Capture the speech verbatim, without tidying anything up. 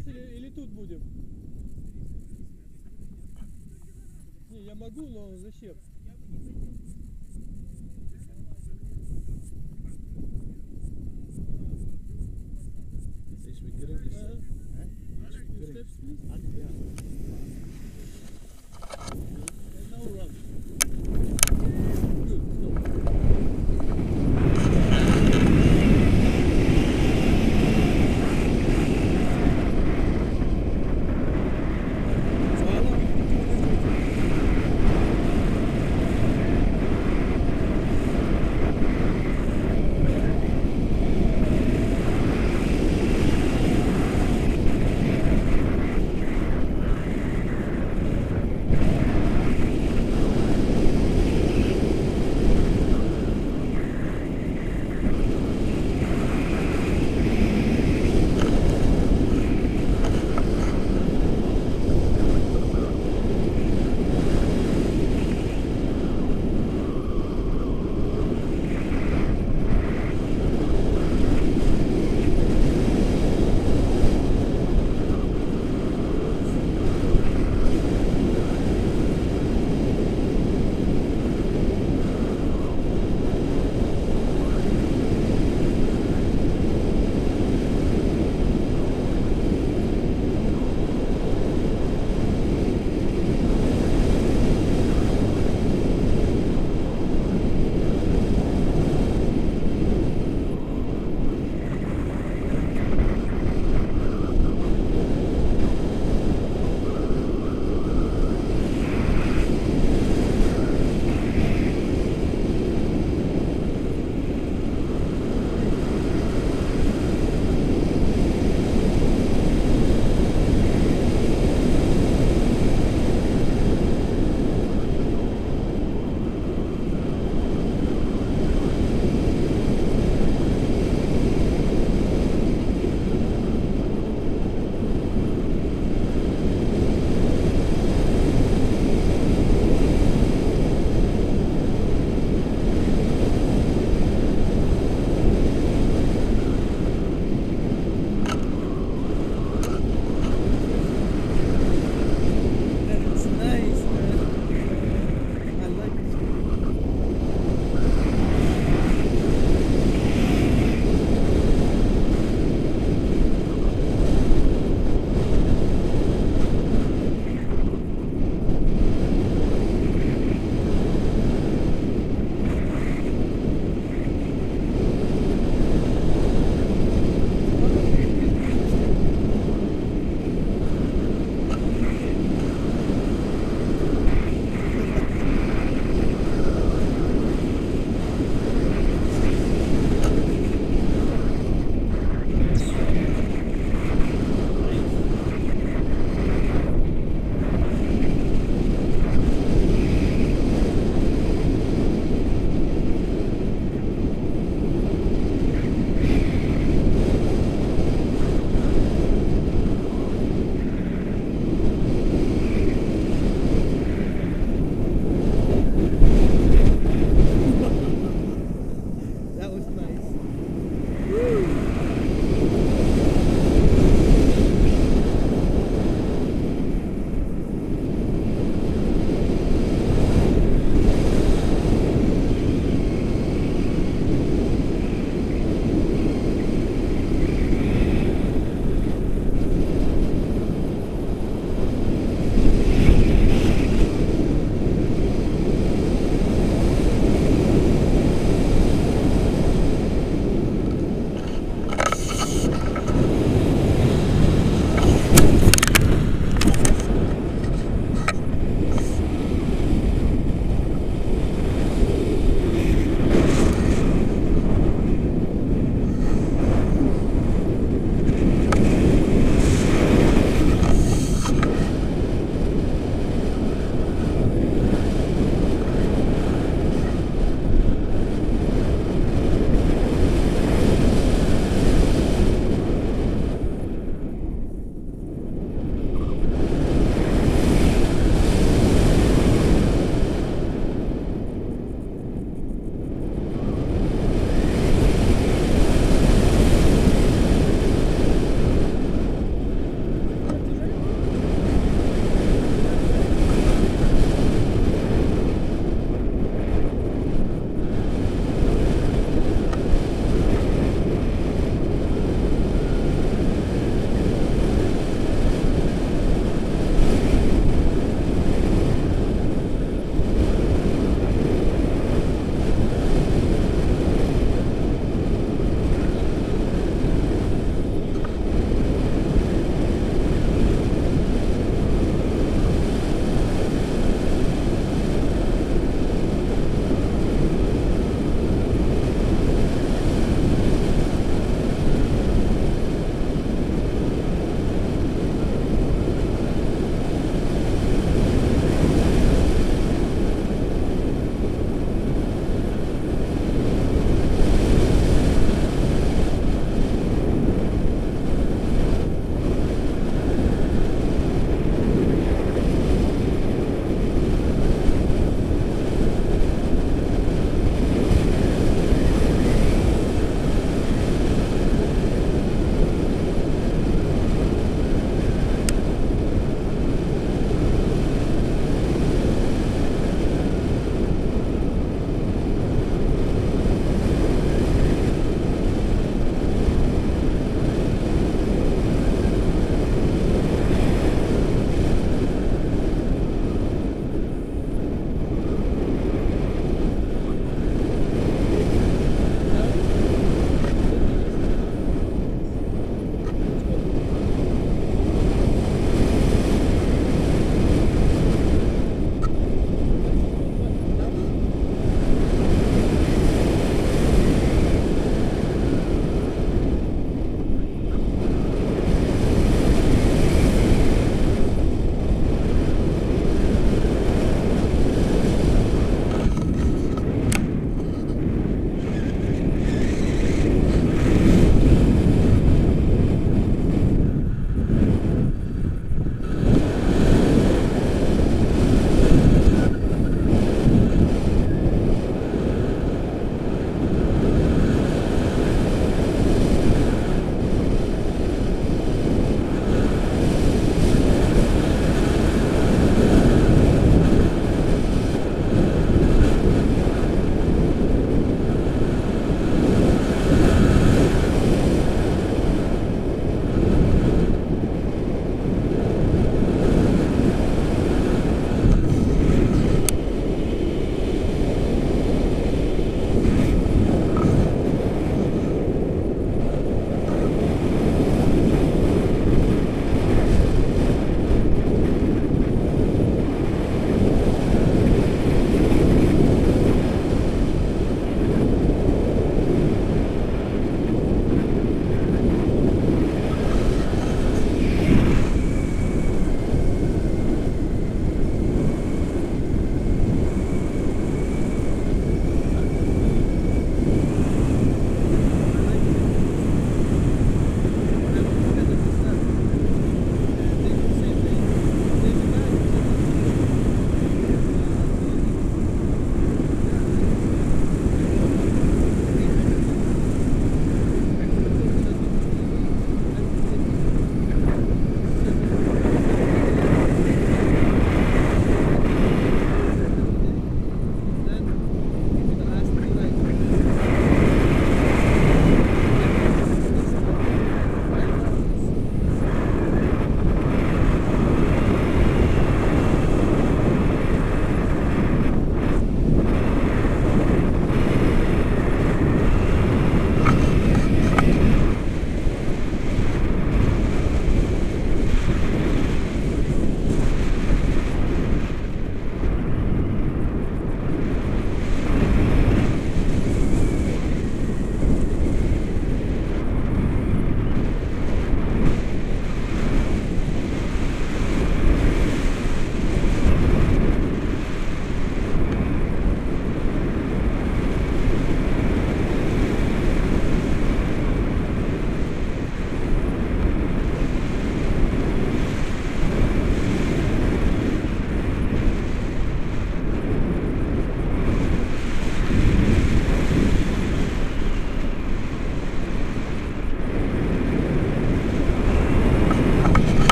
здесь или, или тут будем? Не, я могу, но зачем? Здесь вы гребли? Ага. Здесь вы гребли?